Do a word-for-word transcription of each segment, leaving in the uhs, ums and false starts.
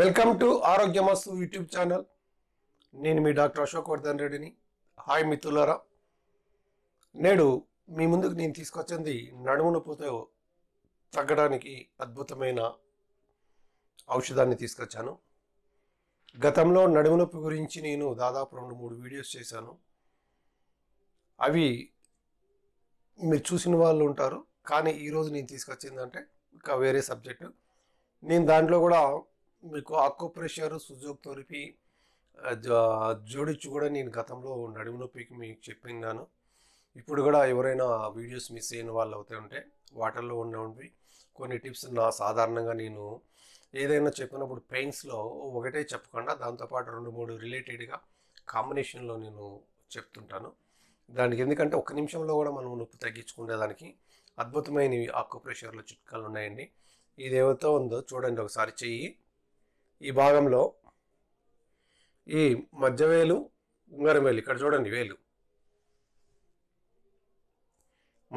Welcome to Arogyamastu YouTube channel. నేను మీ doctor Ashok Vardhan రెడ్డిని. హాయ్ మిత్రులారా, నేడు మీ ముందుకు నేను తీసుకొచ్చింది నడుము నొప్పితో తగ్గడానికి అద్భుతమైన ఔషధాన్ని తీసుకొచ్చాను. గతంలో నడుము నొప్పి గురించి నేను దాదాపు రెండు మూడు వీడియోస్ చేశాను. అవి మీరు చూసిన వాళ్ళు ఉంటారు, కానీ ఈరోజు నేను తీసుకొచ్చిందంటే ఇంకా వేరే సబ్జెక్టు. నేను దాంట్లో కూడా మీకు ఆక్యుప్రెషర్, సుజోక్ థెరపీ జోడించి కూడా నేను గతంలో నడుము నొప్పికి మీకు చెప్పిన్నాను. ఇప్పుడు కూడా ఎవరైనా వీడియోస్ మిస్ అయిన వాళ్ళు అవుతూ ఉంటే వాటర్లో ఉన్నవి కొన్ని టిప్స్ నా సాధారణంగా నేను ఏదైనా చెప్పినప్పుడు పెయిన్స్లో ఒకటే చెప్పకుండా దాంతోపాటు రెండు మూడు రిలేటెడ్గా కాంబినేషన్లో నేను చెప్తుంటాను. దానికి ఎందుకంటే ఒక్క నిమిషంలో కూడా మనం నొప్పి తగ్గించుకునేదానికి అద్భుతమైనవి ఆక్యుప్రెషర్లో చిట్కాలు ఉన్నాయండి. ఇది ఏవైతే ఉందో చూడండి, ఒకసారి చెయ్యి ఈ భాగంలో ఈ మధ్య వేలు, ఉంగరం వేలు, ఇక్కడ చూడండి వేలు,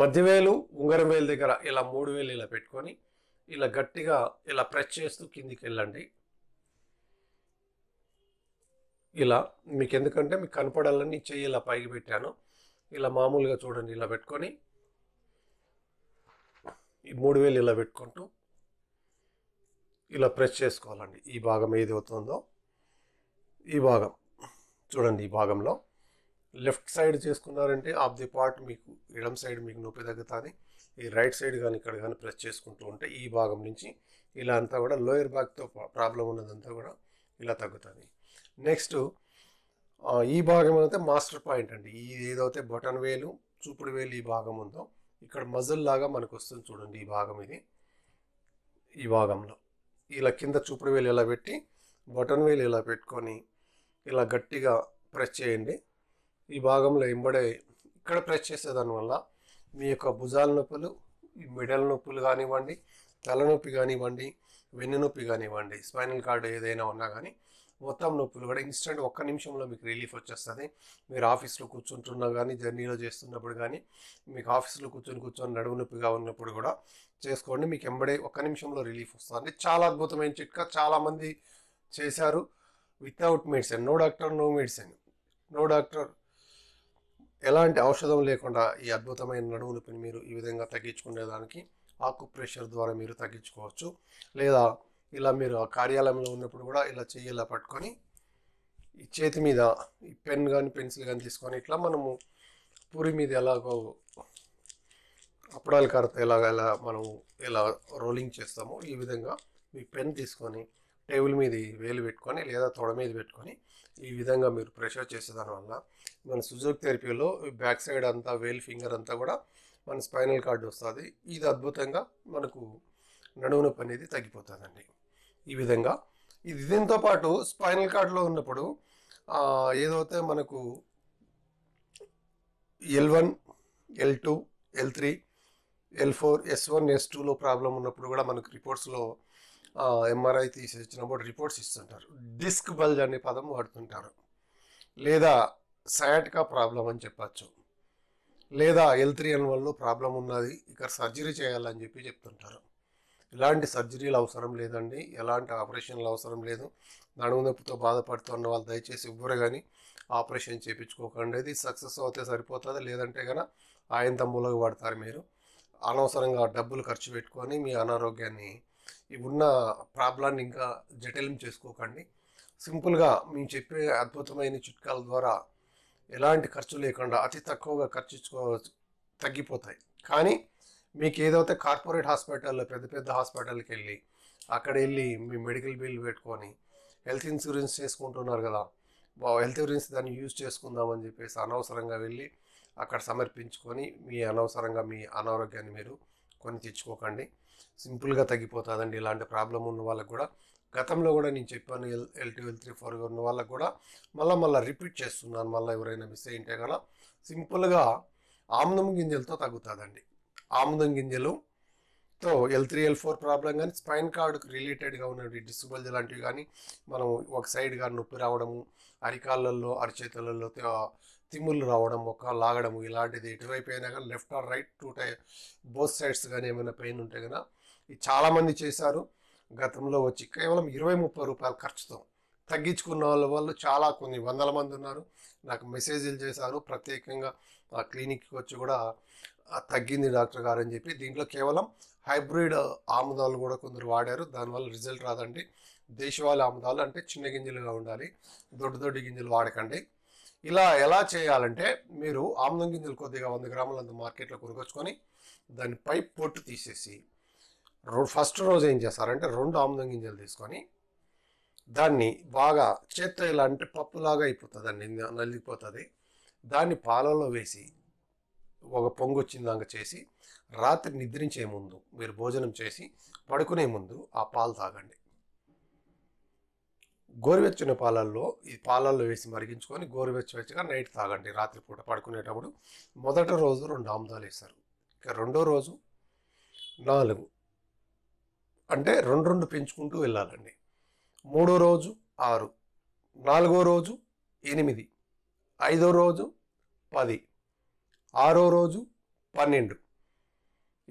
మధ్య వేలు ఉంగరం వేలు దగ్గర ఇలా మూడు వేలు ఇలా పెట్టుకొని ఇలా గట్టిగా ఇలా ప్రెస్ చేస్తూ కిందికి వెళ్ళండి. ఇలా మీకు ఎందుకంటే మీకు కనపడాలని చెయ్యి ఇలా పైకి పెట్టాను. ఇలా మామూలుగా చూడండి, ఇలా పెట్టుకొని ఈ మూడు వేలు ఇలా పెట్టుకుంటూ ఇలా ప్రెస్ చేసుకోవాలండి. ఈ భాగం ఏది అవుతుందో ఈ భాగం చూడండి, ఈ భాగంలో లెఫ్ట్ సైడ్ చేసుకున్నారంటే ఆఫ్ ది పార్ట్ మీకు ఎడం సైడ్ మీకు నొప్పి తగ్గుతుంది. ఈ రైట్ సైడ్ కానీ ఇక్కడ కానీ ప్రెస్ చేసుకుంటూ ఉంటే ఈ భాగం నుంచి ఇలా అంతా కూడా లోయర్ బ్యాక్తో ప్రాబ్లం ఉన్నదంతా కూడా ఇలా తగ్గుతుంది. నెక్స్ట్ ఈ భాగం అయితే మాస్టర్ పాయింట్ అండి. ఈ ఏదైతే బొటన్ వేలు, చూపుడు వేలు ఈ భాగం ఉందో ఇక్కడ మజిల్ లాగా మనకు వస్తుంది చూడండి. ఈ భాగం ఇది, ఈ భాగంలో ఇలా కింద చూపుడు వేలు ఇలా పెట్టి బొటన్ వేలు ఇలా పెట్టుకొని ఇలా గట్టిగా ప్రెస్ చేయండి. ఈ భాగంలో ఎంబడే ఇక్కడ ప్రెస్ చేసేదానివల్ల మీ యొక్క భుజాల నొప్పులు, ఈ మెడల నొప్పులు కానివ్వండి, తలనొప్పి కానివ్వండి, వెన్ను నొప్పి కానివ్వండి, స్పైనల్ కార్డ్ ఏదైనా ఉన్నా కానీ మొత్తం నొప్పులు కూడా ఇన్స్టెంట్ ఒక్క నిమిషంలో మీకు రిలీఫ్ వచ్చేస్తుంది. మీరు ఆఫీస్లో కూర్చుంటున్నా కానీ, జర్నీలో చేస్తున్నప్పుడు కానీ, మీకు ఆఫీస్లో కూర్చొని కూర్చొని నడుము నొప్పిగా ఉన్నప్పుడు కూడా చేసుకోండి. మీకు ఎంబడే ఒక్క నిమిషంలో రిలీఫ్ వస్తుంది. చాలా అద్భుతమైన చిట్కా, చాలామంది చేశారు without medicine. No doctor no medicine, no doctor ఎలాంటి ఔషధం లేకుండా ఈ అద్భుతమైన నడుము నొప్పిని మీరు ఈ విధంగా తగ్గించుకునేదానికి ఆక్యుప్రెషర్ ద్వారా మీరు తగ్గించుకోవచ్చు. లేదా ఇలా మీరు కార్యాలయంలో ఉన్నప్పుడు కూడా ఇలా చెయ్యి ఇలా పట్టుకొని ఈ చేతి మీద ఈ పెన్ కానీ పెన్సిల్ కానీ తీసుకొని ఇట్లా మనము పూరి మీద ఎలాగో అప్పడాలు కరత ఎలాగ ఎలా మనము ఎలా రోలింగ్ చేస్తామో ఈ విధంగా మీ పెన్ తీసుకొని టేబుల్ మీద వేలు పెట్టుకొని లేదా తొడ మీద పెట్టుకొని ఈ విధంగా మీరు ప్రెషర్ చేసేదానివల్ల మన సుజోక్ థెరపీలో బ్యాక్ సైడ్ అంతా వేలు ఫింగర్ అంతా కూడా మన స్పైనల్ కార్డ్ వస్తుంది. ఇది అద్భుతంగా మనకు నడుము నొప్పి అనేది తగ్గిపోతుందండి. ఈ విధంగా ఇది దీంతో పాటు స్పైనల్ కార్డ్లో ఉన్నప్పుడు ఏదైతే మనకు L one L two L three L four S one S టూలో ప్రాబ్లం ఉన్నప్పుడు కూడా మనకు రిపోర్ట్స్లో ఎంఆర్ఐ తీసి వచ్చినప్పుడు రిపోర్ట్స్ ఇస్తుంటారు. డిస్క్ బల్జ్ అనే పదం వాడుతుంటారు, లేదా సయాటికా ప్రాబ్లం అని చెప్పచ్చు, లేదా ఎల్ త్రీ ఎన్ వన్లో ప్రాబ్లం ఉన్నది ఇక్కడ సర్జరీ చేయాలని చెప్పి చెప్తుంటారు. ఇలాంటి సర్జరీలు అవసరం లేదండి, ఎలాంటి ఆపరేషన్లు అవసరం లేదు. నడుము నొప్పితో బాధపడుతున్న వాళ్ళు దయచేసి ఎవ్వరు కానీ ఆపరేషన్ చేయించుకోకండి. ఇది సక్సెస్ అవుతే సరిపోతుంది, లేదంటే కనుక ఆయంత మూలగా పడతారు. మీరు అనవసరంగా డబ్బులు ఖర్చు పెట్టుకొని మీ అనారోగ్యాన్ని, ఉన్న ప్రాబ్లాన్ని ఇంకా జటిలం చేసుకోకండి. సింపుల్గా మేము చెప్పే అద్భుతమైన చిట్కాల ద్వారా ఎలాంటి ఖర్చు లేకుండా అతి తక్కువగా ఖర్చుకో తగ్గిపోతాయి. కానీ మీకు ఏదైతే కార్పొరేట్ హాస్పిటల్లో, పెద్ద పెద్ద హాస్పిటల్కి వెళ్ళి అక్కడ వెళ్ళి మీ మెడికల్ బిల్ పెట్టుకొని హెల్త్ ఇన్సూరెన్స్ చేసుకుంటున్నారు కదా, హెల్త్ ఇన్సూరెన్స్ దాన్ని యూజ్ చేసుకుందామని చెప్పేసి అనవసరంగా వెళ్ళి అక్కడ సమర్పించుకొని మీ అనవసరంగా మీ అనారోగ్యాన్ని మీరు కొని తెచ్చుకోకండి. సింపుల్గా తగ్గిపోతుందండి ఇలాంటి ప్రాబ్లం ఉన్న వాళ్ళకు కూడా. గతంలో కూడా నేను చెప్పాను, L L two L three ఫోర్గా ఉన్న వాళ్ళకు కూడా మళ్ళీ మళ్ళీ రిపీట్ చేస్తున్నాను. మళ్ళీ ఎవరైనా మిస్ అయ్యింటే కనుక సింపుల్గా ఆముదం గింజలతో తగ్గుతుందండి. ఆముదం గింజలుతో L three L four problem కానీ, స్పైన్ కార్డుకు రిలేటెడ్గా ఉన్నవి డిస్బల్జ్ లాంటివి కానీ, మనం ఒక సైడ్ కానీ నొప్పి రావడము, అరికాళ్ళల్లో అరిచేతులలో తిమ్ములు రావడం, ఒక లాగడము, ఇలాంటిది ఎటువైపు అయినా కానీ left or right to tie both sides కానీ ఏమైనా పెయిన్ ఉంటే కనుక ఇది చాలామంది చేశారు. గతంలో వచ్చి కేవలం ఇరవై ముప్పై రూపాయలు ఖర్చుతో తగ్గించుకున్న వాళ్ళు చాలా కొన్ని వందల మంది ఉన్నారు. నాకు మెసేజ్లు చేశారు, ప్రత్యేకంగా ఆ క్లినిక్ కి వచ్చి కూడా తగ్గింది డాక్టర్ గారు అని చెప్పి. దీంట్లో కేవలం హైబ్రిడ్ ఆముదాలు కూడా కొందరు వాడారు, దానివల్ల రిజల్ట్ రాదండి. దేశవాళీ ఆముదాలు అంటే చిన్న గింజలుగా ఉండాలి, దొడ్డు దొడ్డు గింజలు వాడకండి. ఇలా ఎలా చేయాలంటే మీరు ఆముదం గింజలు కొద్దిగా వంద గ్రాములు అంత మార్కెట్లో కొనుకొచ్చుకొని దానిపై పొట్టు తీసేసి ఫస్ట్ రోజు ఏం చేస్తారంటే రెండు ఆముదం గింజలు తీసుకొని దాన్ని బాగా చేత్తో ఇలా అంటే పప్పులాగా అయిపోతుంది అండి, నలిగిపోతుంది. దాన్ని పాలలో వేసి ఒక పొంగు వచ్చిందాక చేసి రాత్రి నిద్రించే ముందు మీరు భోజనం చేసి పడుకునే ముందు ఆ పాలు తాగండి. గోరువెచ్చని పాలల్లో ఈ పాలల్లో వేసి మరిగించుకొని గోరువెచ్చవెచ్చగా నైట్ తాగండి. రాత్రిపూట పడుకునేటప్పుడు మొదటి రోజు రెండు ఆముదాలు వేస్తారు, ఇక రెండో రోజు నాలుగు అంటే రెండు రెండు పెంచుకుంటూ వెళ్ళాలండి. మూడో రోజు ఆరు, నాలుగో రోజు ఎనిమిది, ఐదో రోజు పది, ఆరో రోజు పన్నెండు,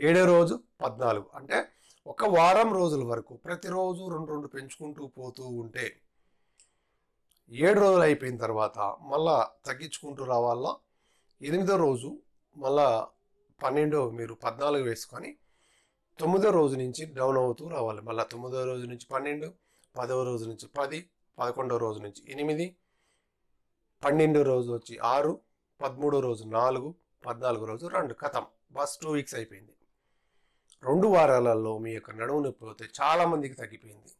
ఏడో రోజు పద్నాలుగు. అంటే ఒక వారం రోజుల వరకు ప్రతిరోజు రెండు రెండు పెంచుకుంటూ పోతూ ఉంటే ఏడు రోజులు అయిపోయిన తర్వాత మళ్ళా తగ్గించుకుంటూ రావాలా. ఎనిమిదో రోజు మళ్ళా పన్నెండో మీరు పద్నాలుగు వేసుకొని తొమ్మిదో రోజు నుంచి డౌన్ అవుతూ రావాలి. మళ్ళీ తొమ్మిదో రోజు నుంచి పన్నెండు, పదవ రోజు నుంచి పది, పదకొండో రోజు నుంచి ఎనిమిది, పన్నెండో రోజు వచ్చి ఆరు, పదమూడో రోజు నాలుగు, పద్నాలుగో రోజు రెండు. కథం బస్ టూ వీక్స్ అయిపోయింది. రెండు వారాలలో మీ యొక్క నడుము నొప్పి పోతే చాలామందికి తగ్గిపోయింది.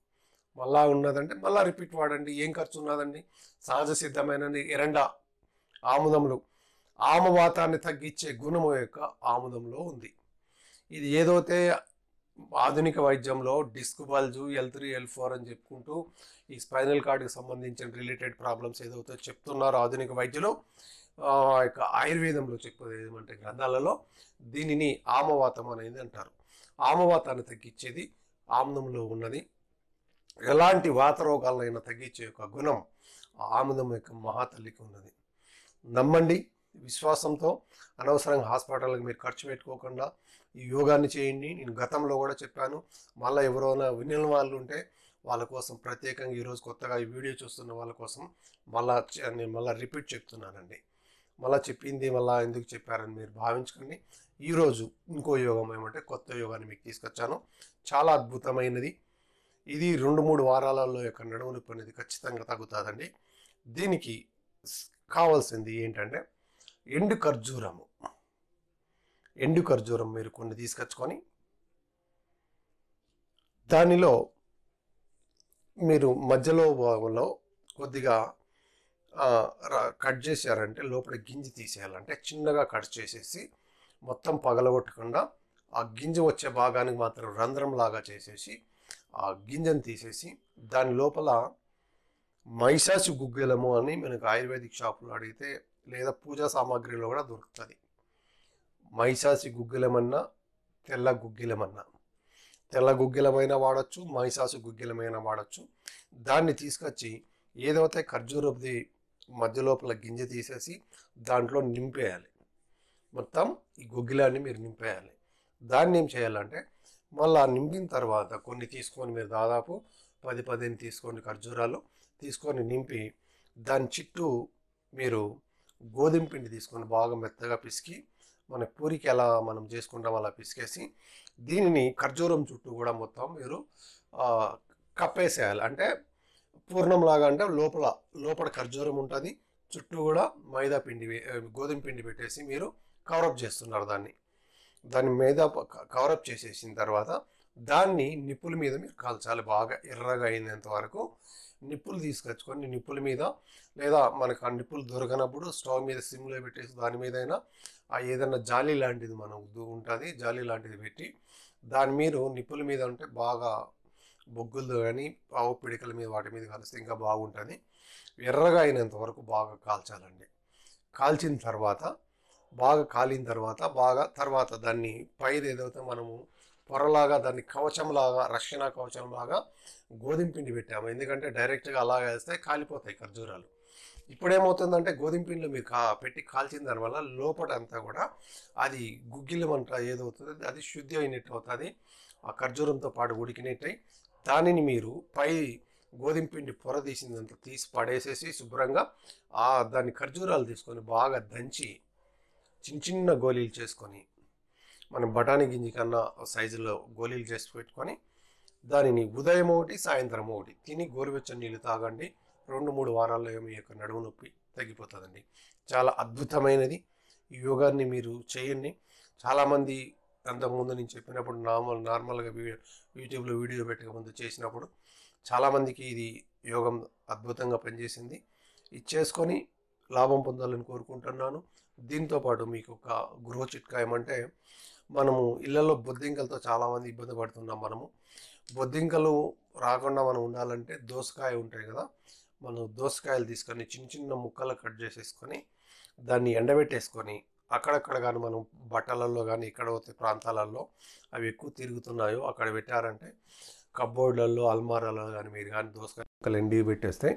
మళ్ళా ఉన్నదంటే మళ్ళీ రిపీట్ వాడండి, ఏం ఖర్చు ఉన్నదండి. సహజ సిద్ధమైన ఎరండ ఆముదములు ఆమవాతాన్ని తగ్గించే గుణము యొక్క ఆముదంలో ఉంది. ఇది ఏదైతే ఆధునిక వైద్యంలో disc bulge, L three L four అని చెప్పుకుంటూ ఈ స్పైనల్ కార్డుకి సంబంధించిన రిలేటెడ్ ప్రాబ్లమ్స్ ఏదైతే చెప్తున్నారు ఆధునిక వైద్యులు, ఆ యొక్క ఆయుర్వేదంలో చెప్పేది ఏమంటే గ్రంథాలలో దీనిని ఆమవాతం అనేది అంటారు. ఆమవాతాన్ని తగ్గించేది ఆముదంలో ఉన్నది. ఎలాంటి వాత రోగాలైనా తగ్గించే యొక్క గుణం ఆముదం యొక్క మహాతల్లికి ఉన్నది. నమ్మండి విశ్వాసంతో. అనవసరంగా హాస్పిటల్కి మీరు ఖర్చు పెట్టుకోకుండా ఈ యోగాన్ని చేయండి. నేను గతంలో కూడా చెప్పాను, మళ్ళీ ఎవరైనా వినిన వాళ్ళు ఉంటే వాళ్ళ కోసం ప్రత్యేకంగా ఈరోజు కొత్తగా ఈ వీడియో చూస్తున్న వాళ్ళ కోసం మళ్ళా నేను మళ్ళీ రిపీట్ చెప్తున్నానండి. మళ్ళీ చెప్పింది మళ్ళీ ఎందుకు చెప్పారని మీరు భావించకండి. ఈరోజు ఇంకో యోగం ఏమంటే కొత్త యోగాన్ని మీకు తీసుకొచ్చాను, చాలా అద్భుతమైనది. ఇది రెండు మూడు వారాలలో యొక్క నడుము నొప్పి అనేది ఖచ్చితంగా తగ్గుతుందండి. దీనికి కావాల్సింది ఏంటంటే ఎండు ఖర్జూరము. ఎండు ఖర్జూరం మీరు కొన్ని తీసుకొచ్చుకొని దానిలో మీరు మధ్యలో భాగంలో కొద్దిగా కట్ చేశారంటే లోపల గింజ తీసేయాలంటే చిన్నగా కట్ చేసేసి మొత్తం పగలగొట్టకుండా ఆ గింజ వచ్చే భాగానికి మాత్రం రంధ్రంలాగా చేసేసి ఆ గింజను తీసేసి దాని లోపల మైసాసు గుగ్గిలము అని మనకు ఆయుర్వేదిక్ షాపులో అడిగితే లేదా పూజా సామాగ్రిలో కూడా దొరుకుతుంది. మైసాసి గుగ్గిలమన్నా తెల్ల గుగ్గిలమన్నా తెల్ల గుగ్గిలమైనా వాడచ్చు, మైసాసు గుగ్గిలమైనా వాడచ్చు. దాన్ని తీసుకొచ్చి ఏదైతే ఖర్జూరపుది మధ్యలోపల గింజ తీసేసి దాంట్లో నింపేయాలి. మొత్తం ఈ గుగ్గిలాన్ని మీరు నింపేయాలి. దాన్ని ఏం చేయాలంటే మళ్ళీ నింపిన తర్వాత కొన్ని తీసుకొని మీరు దాదాపు పది పదిహేను తీసుకొని ఖర్జూరాలు తీసుకొని నింపి దాని చుట్టూ మీరు గోధుమ పిండి తీసుకొని బాగా మెత్తగా పిసికి మన పూరికి ఎలా మనం చేసుకుంటాం అలా పిసికేసి దీనిని ఖర్జూరం చుట్టూ కూడా మొత్తం మీరు కప్పేసేయాలి. అంటే పూర్ణంలాగా అంటే లోపల లోపల ఖర్జూరం ఉంటుంది, చుట్టూ కూడా మైదా పిండి గోధుమ పిండి పెట్టేసి మీరు కవరప్ చేస్తున్నారు. దాన్ని దాని మైదా కవరప్ చేసేసిన తర్వాత దాన్ని నిప్పుల మీద మీరు కాల్చాలి. బాగా ఎర్రగా అయినంత వరకు నిప్పులు తీసుకొచ్చుకొని నిప్పుల మీద లేదా మనకు ఆ నిప్పులు దొరకనప్పుడు స్టవ్ మీద సిమ్లో పెట్టేసి దాని మీద అయినా ఆ ఏదైనా జాలి లాంటిది మనం ఉంటుంది, జాలి లాంటిది పెట్టి దాని మీరు నిప్పుల మీద ఉంటే బాగా బొగ్గులు కానీ పావు పిడికల మీద వాటి మీద కలిస్తే ఇంకా బాగుంటుంది. ఎర్రగా అయినంత వరకు బాగా కాల్చాలండి. కాల్చిన తర్వాత బాగా కాలిన తర్వాత బాగా తర్వాత దాన్ని పైది ఏదైతే మనము పొరలాగా దాన్ని కవచంలాగా రక్షణ కవచంలాగా గోధుమ పిండి పెట్టాము. ఎందుకంటే డైరెక్ట్గా అలా వేస్తే కాలిపోతాయి ఖర్జూరాలు. ఇప్పుడు ఏమవుతుందంటే గోధుమ పిండిలో మీరు కా పెట్టి కాల్చిన దానివల్ల లోపల అంతా కూడా అది గుగ్గిలం అంట ఏదవుతుంది అది శుద్ధి అయినట్టు అవుతుంది. ఆ ఖర్జూరంతో పాటు ఉడికినట్టయి దానిని మీరు పై గోధుమ పిండి పొర తీసినంత తీసి పడేసేసి శుభ్రంగా ఆ దాని ఖర్జూరాలు తీసుకొని బాగా దంచి చిన్న చిన్న గోళీలు చేసుకొని మనం బఠానీ గింజ కన్నా సైజులో గోళీలు చేసి పెట్టుకొని దానిని ఉదయం ఒకటి సాయంత్రం ఒకటి తిని గోరువెచ్చని నీళ్ళు తాగండి. రెండు మూడు వారాల్లో మీ యొక్క నడుము నొప్పి తగ్గిపోతుందండి. చాలా అద్భుతమైనది. ఈ యోగాన్ని మీరు చేయండి. చాలామంది అంతకుముందు నేను చెప్పినప్పుడు నార్మల్ నార్మల్గా వీడియో యూట్యూబ్లో వీడియో పెట్టకముందు చేసినప్పుడు చాలామందికి ఇది యోగం అద్భుతంగా పనిచేసింది. ఇది చేసుకొని లాభం పొందాలని కోరుకుంటున్నాను. దీంతోపాటు మీకు ఒక గృహ చిట్కా ఏమంటే మనము ఇళ్లలో బొద్దింకలతో చాలామంది ఇబ్బంది పడుతున్నాం. మనము బొద్దింకలు రాకుండా మనం ఉండాలంటే దోసకాయ ఉంటాయి కదా, మనం దోసకాయలు తీసుకొని చిన్న చిన్న ముక్కలు కట్ చేసేసుకొని దాన్ని ఎండబెట్టేసుకొని అక్కడక్కడ కానీ మనం బట్టలలో కానీ ఎక్కడ పోతే ప్రాంతాలలో అవి ఎక్కువ తిరుగుతున్నాయో అక్కడ పెట్టారంటే కబ్బోర్డ్లలో అల్మారాలలో కానీ మీరు కానీ దోసకాయ ముక్కలు ఎండి పెట్టేస్తే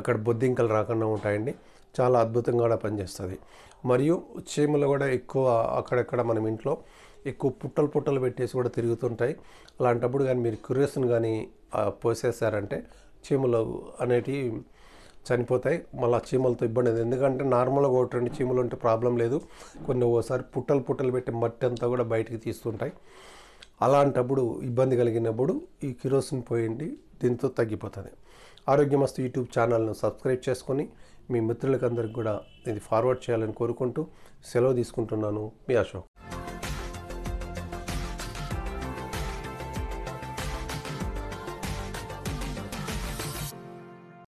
అక్కడ బొద్దింకలు రాకుండా ఉంటాయండి. చాలా అద్భుతంగా కూడా పనిచేస్తుంది. మరియు చీమలు కూడా ఎక్కువ అక్కడక్కడ మనం ఇంట్లో ఎక్కువ పుట్టలు పుట్టలు పెట్టేసి కూడా తిరుగుతుంటాయి. అలాంటప్పుడు కానీ మీరు క్యూరియస్ని కానీ పోసేసారంటే చీమలు అనేటివి చనిపోతాయి. మళ్ళీ చీమలతో ఇబ్బంది లేదు. ఎందుకంటే నార్మల్గా ఒకటి రెండు చీమలు ఉంటే ప్రాబ్లం లేదు. కొన్ని ఓసారి పుట్టలు పుట్టలు పెట్టి మట్టి అంతా కూడా బయటికి తీస్తుంటాయి. అలాంటప్పుడు ఇబ్బంది కలిగినప్పుడు ఈ కిరోసిన్ పోయండి, దీంతో తగ్గిపోతుంది. ఆరోగ్యమస్తు యూట్యూబ్ ఛానల్ను సబ్స్క్రైబ్ చేసుకొని మీ మిత్రులకందరికి కూడా ఇది ఫార్వర్డ్ చేయాలని కోరుకుంటూ సెలవు తీసుకుంటున్నాను. మీ అశోక్.